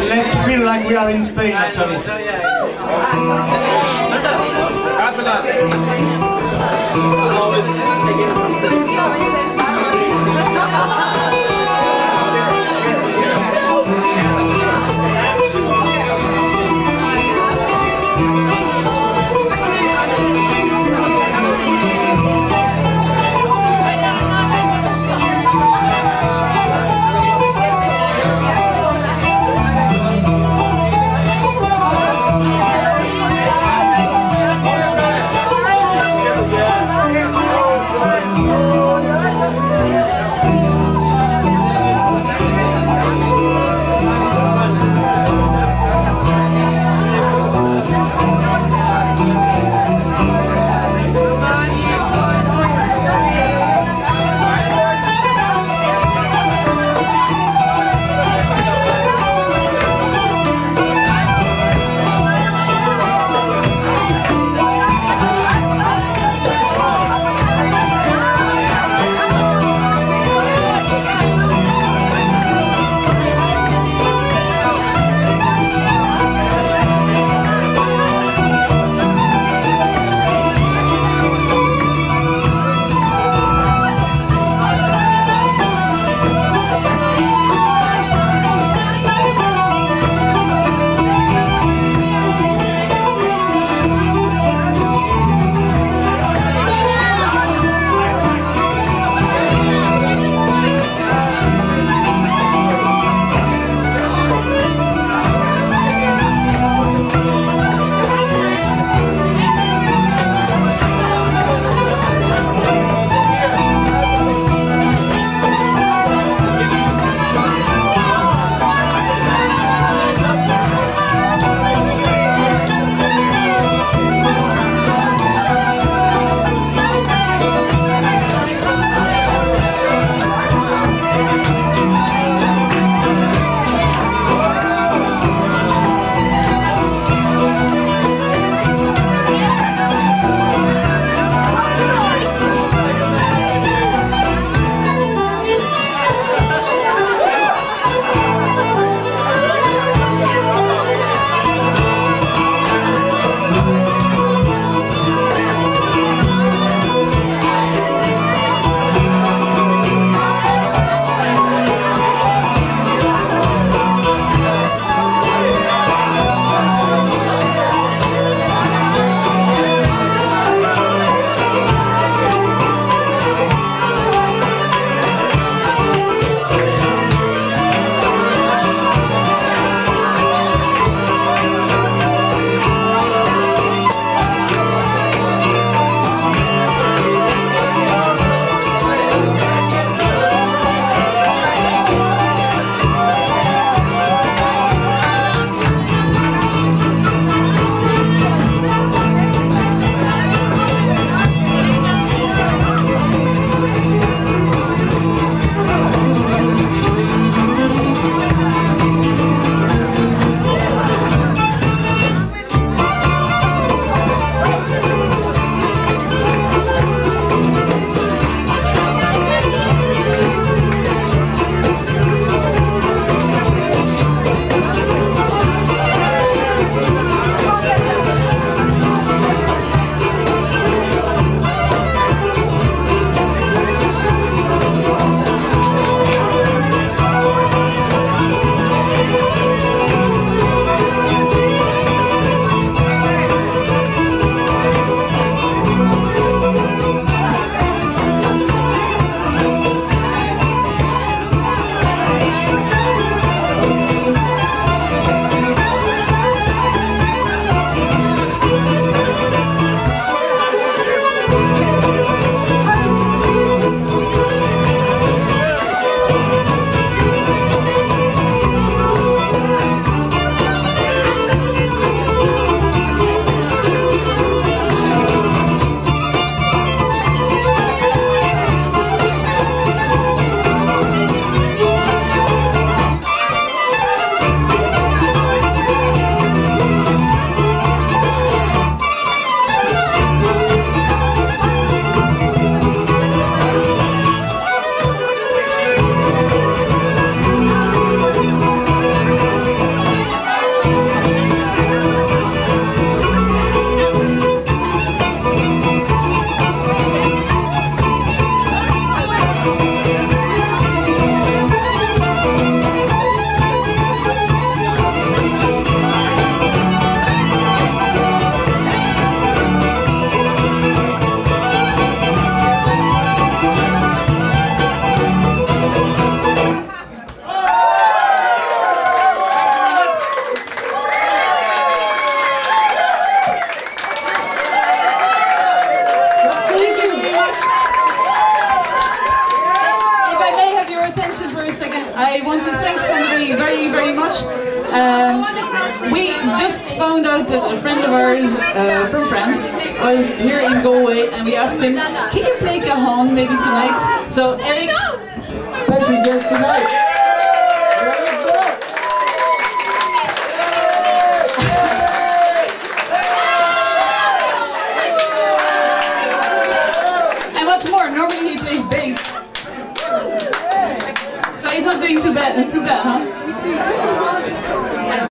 Let's feel like we are in Spain, actually. Thank you. very much. We just found out that a friend of ours from France was here in Galway, and we asked him, can you play Cajón maybe tonight? So Eric, special guest tonight. Too bad, huh?